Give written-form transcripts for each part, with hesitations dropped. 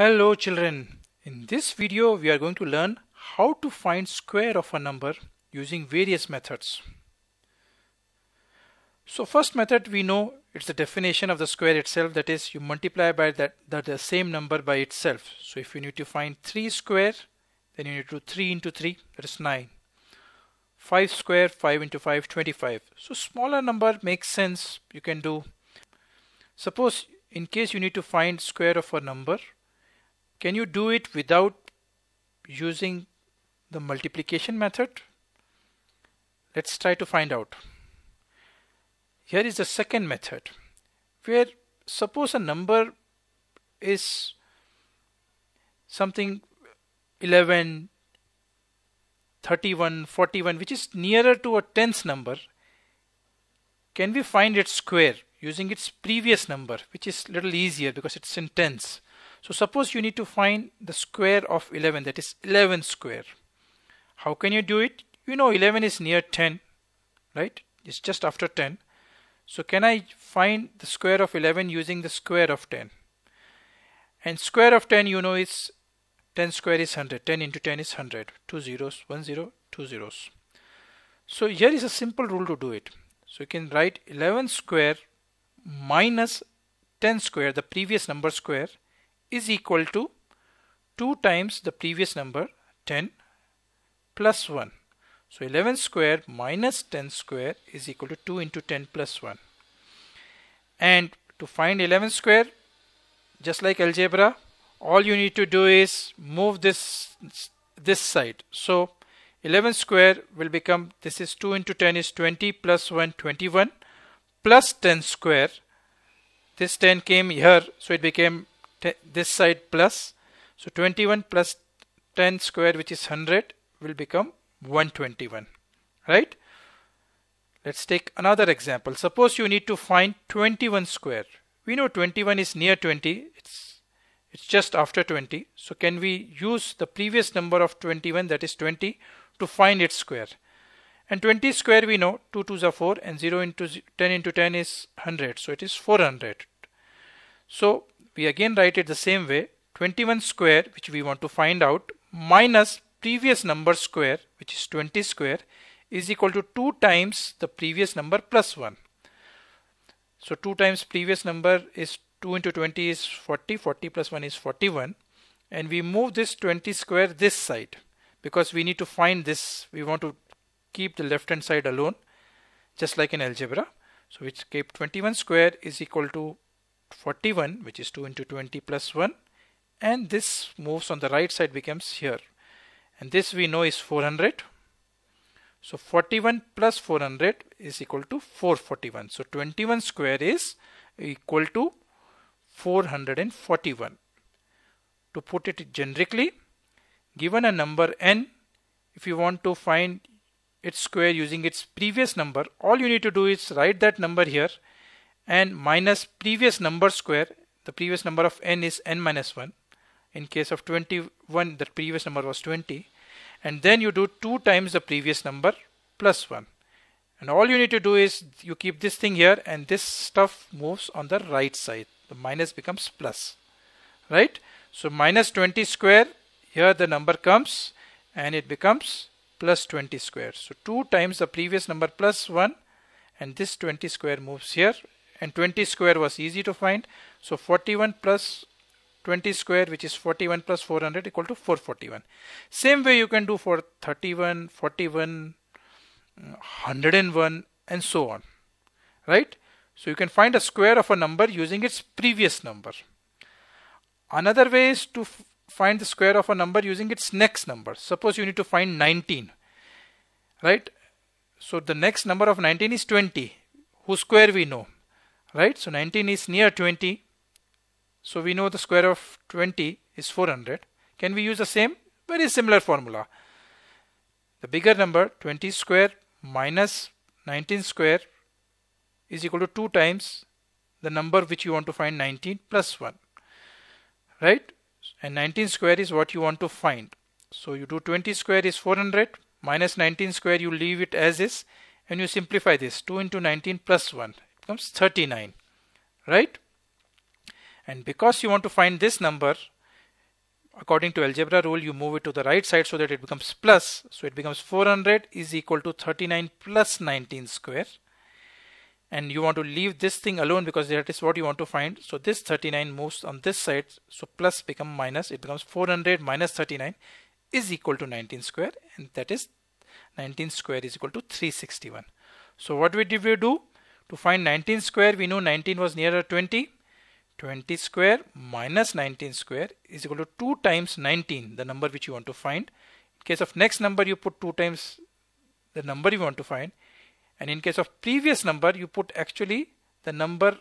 Hello children, in this video we are going to learn how to find square of a number using various methods. So first method we know it's the definition of the square itself, that is you multiply by the same number by itself. So if you need to find 3 square then you need to do 3 into 3 that is 9. 5 square 5 into 5 25. So smaller number makes sense, you can do. Suppose in case you need to find square of a number, can you do it without using the multiplication method? Let's try to find out. Here is the second method, where suppose a number is something 11, 31, 41, which is nearer to a tenth number. Can we find its square using its previous number, which is little easier because it's in tenths? So suppose you need to find the square of 11, that is 11 square. How can you do it? You know 11 is near 10, right? It's just after 10. So can I find the square of 11 using the square of 10? And square of 10 you know is 10 square is 100. 10 into 10 is 100. 2 zeros, 1 zero, 2 zeros. So here is a simple rule to do it. So you can write 11 square minus 10 square, the previous number square, is equal to 2 times the previous number 10 plus 1. So 11 square minus 10 square is equal to 2 into 10 plus 1. And to find 11 square, just like algebra, all you need to do is move this side. So 11 square will become, this is 2 into 10 is 20 plus 1 21 plus 10 square. This 10 came here, so it became this side plus, so 21 plus 10 square, which is 100, will become 121, right? Let's take another example. Suppose you need to find 21 square. We know 21 is near 20, it's just after 20. So can we use the previous number of 21, that is 20, to find its square? And 20 square we know 2 2s are 4 and 0 into 10 into 10 is 100, so it is 400. So we again write it the same way, 21 square, which we want to find out, minus previous number square, which is 20 square, is equal to 2 times the previous number plus 1. So 2 times previous number is 2 into 20 is 40, 40 plus 1 is 41, and we move this 20 square this side because we need to find this, we want to keep the left hand side alone, just like in algebra. So we keep 21 square is equal to 41, which is 2 into 20 plus 1, and this moves on the right side, becomes here, and this we know is 400. So 41 plus 400 is equal to 441. So 21 square is equal to 441. To put it generically, given a number n, if you want to find its square using its previous number, all you need to do is write that number here and minus previous number square. The previous number of n is n minus 1. In case of 21, the previous number was 20, and then you do 2 times the previous number plus 1, and all you need to do is you keep this thing here and this stuff moves on the right side, the minus becomes plus, right? So minus 20 square, here the number comes and it becomes plus 20 square. So 2 times the previous number plus 1, and this 20 square moves here, and 20 square was easy to find. So 41 plus 20 square, which is 41 plus 400, equal to 441. Same way you can do for 31, 41, 101, and so on, right? So you can find a square of a number using its previous number. Another way is to find the square of a number using its next number. Suppose you need to find 19, right? So the next number of 19 is 20, whose square we know, right? So 19 is near 20. So we know the square of 20 is 400. Can we use the same? Very similar formula. The bigger number 20 square minus 19 square is equal to 2 times the number which you want to find, 19, plus 1. Right? And 19 square is what you want to find. So you do 20 square is 400 minus 19 square, you leave it as is and you simplify this. 2 into 19 plus 1, it becomes 39. Right? And because you want to find this number, according to algebra rule, you move it to the right side so that it becomes plus. So it becomes 400 is equal to 39 plus 19 square. And you want to leave this thing alone because that is what you want to find. So this 39 moves on this side. So plus become minus. It becomes 400 minus 39 is equal to 19 square. And that is 19 square is equal to 361. So what did we do? To find 19 square, we know 19 was nearer 20. 20 square minus 19 square is equal to 2 times 19, the number which you want to find. In case of next number, you put 2 times the number you want to find. And in case of previous number, you put actually the number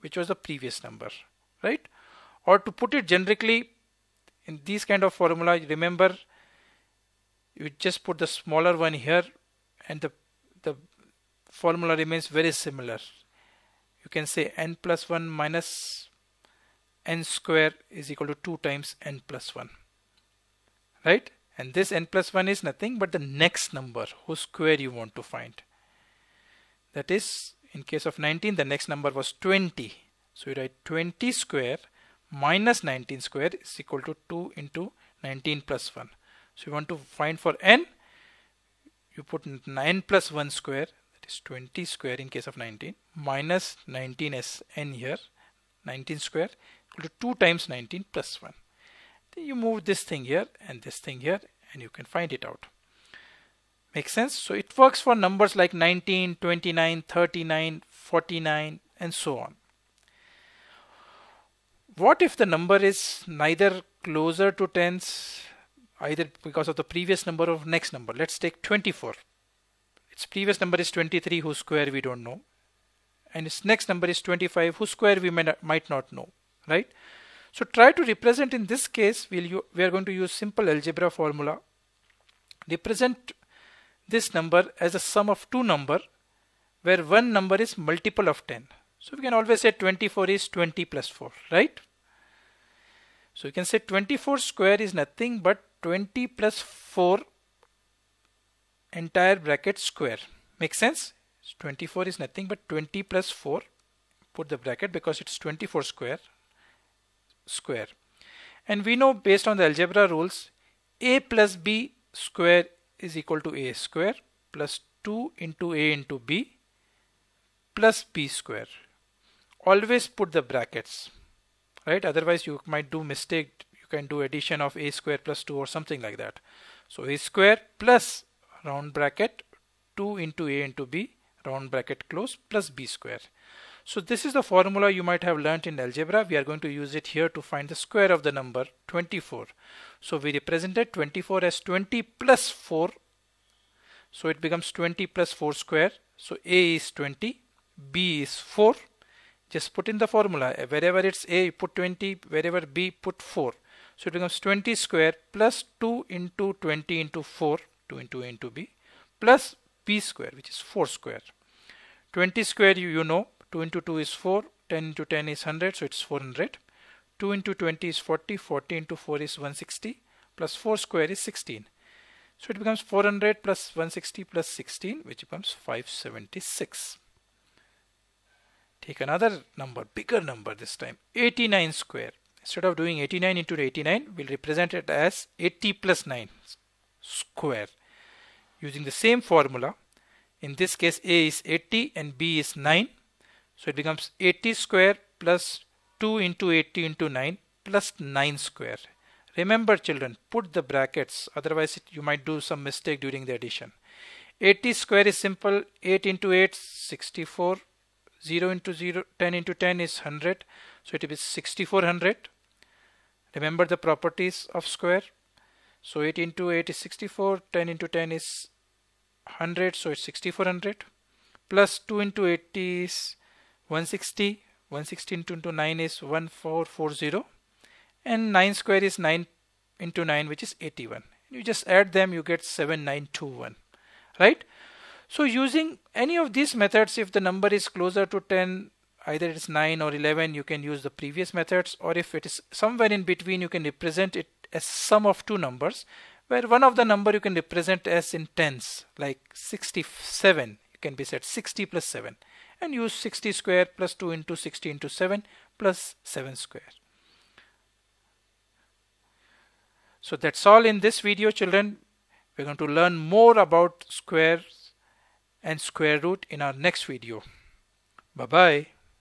which was the previous number, right? Or to put it generically in these kind of formula, remember you just put the smaller one here and the formula remains very similar. You can say n plus 1 minus n square is equal to 2 times n plus 1, right? And this n plus 1 is nothing but the next number whose square you want to find. That is, in case of 19, the next number was 20. So you write 20 square minus 19 square is equal to 2 into 19 plus 1. So you want to find for n, you put n plus 1 square, that is 20 square in case of 19, minus 19 as n here, 19 square equal to 2 times 19 plus 1. Then you move this thing here and you can find it out. Makes sense? So it works for numbers like 19, 29, 39, 49 and so on. What if the number is neither closer to tens, either because of the previous number or next number? Let's take 24. Its previous number is 23, whose square we don't know. And its next number is 25, whose square we might not know, right? So try to represent, in this case, we are going to use simple algebra formula. Represent this number as a sum of two numbers where one number is multiple of 10. So we can always say 24 is 20 plus 4, right? So you can say 24 square is nothing but 20 plus 4 entire bracket square. Make sense? So 24 is nothing but 20 plus 4, put the bracket because it's 24 square. And we know based on the algebra rules, a plus b square is equal to a square plus 2 into a into b plus b square. Always put the brackets, right? Otherwise you might do mistake. You can do addition of a square plus 2 or something like that. So a square plus round bracket 2 into a into b round bracket close plus b square. So this is the formula you might have learnt in algebra. We are going to use it here to find the square of the number 24. So we represented 24 as 20 plus 4. So it becomes 20 plus 4 square. So a is 20, b is 4. Just put in the formula. Wherever it's a, you put 20. Wherever b, put 4. So it becomes 20 square plus 2 into 20 into 4, 2 into a into b, plus b square, which is 4 square. 20 square you know. 2 into 2 is 4, 10 into 10 is 100, so it's 400. 2 into 20 is 40, 40 into 4 is 160, plus 4 square is 16. So it becomes 400 plus 160 plus 16, which becomes 576. Take another number, bigger number this time, 89 square. Instead of doing 89 into 89, we'll represent it as 80 plus 9 square. Using the same formula, in this case a is 80 and b is 9. So it becomes 80 square plus 2 into 80 into 9 plus 9 square. Remember children, put the brackets, otherwise you might do some mistake during the addition. 80 square is simple, 8 into 8 is 64, 0 into 0, 10 into 10 is 100, so it is 6400. Remember the properties of square. So 8 into 8 is 64, 10 into 10 is 100, so it's 6400, plus 2 into 80 is 160, 116 into 9 is 1440, and 9 square is 9 into 9, which is 81. You just add them, you get 7921, right? So using any of these methods, if the number is closer to 10, either it's 9 or 11, you can use the previous methods, or if it is somewhere in between, you can represent it as sum of two numbers, where one of the number you can represent as in tens, like 67, you can be said 60 plus 7. And use 60 square plus 2 into 60 into 7 plus 7 square. So that's all in this video, children. We're going to learn more about squares and square root in our next video. Bye-bye.